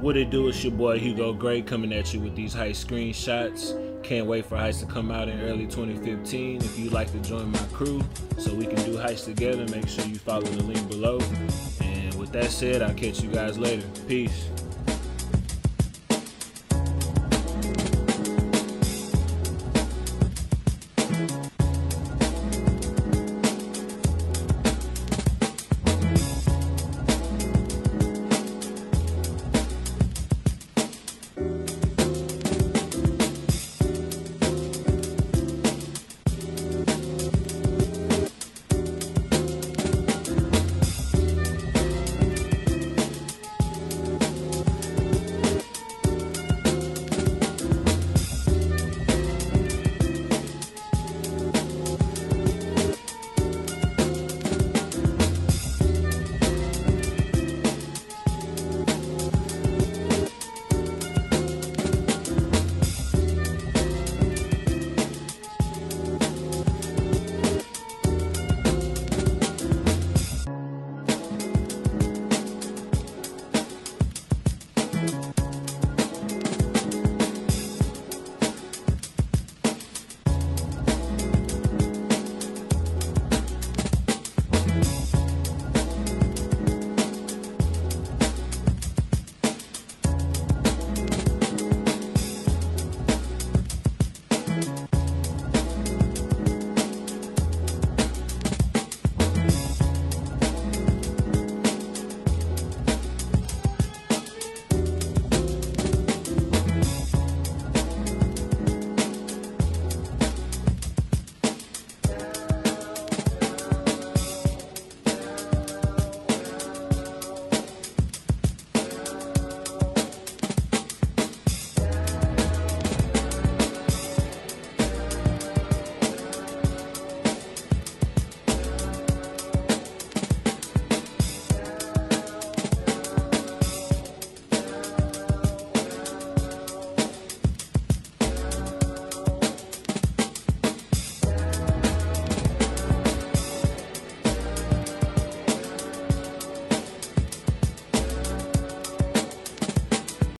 What it do, it's your boy Hugo Gray coming at you with these heist screenshots. Can't wait for heists to come out in early 2015. If you'd like to join my crew so we can do heists together, make sure you follow the link below. And with that said, I'll catch you guys later. Peace.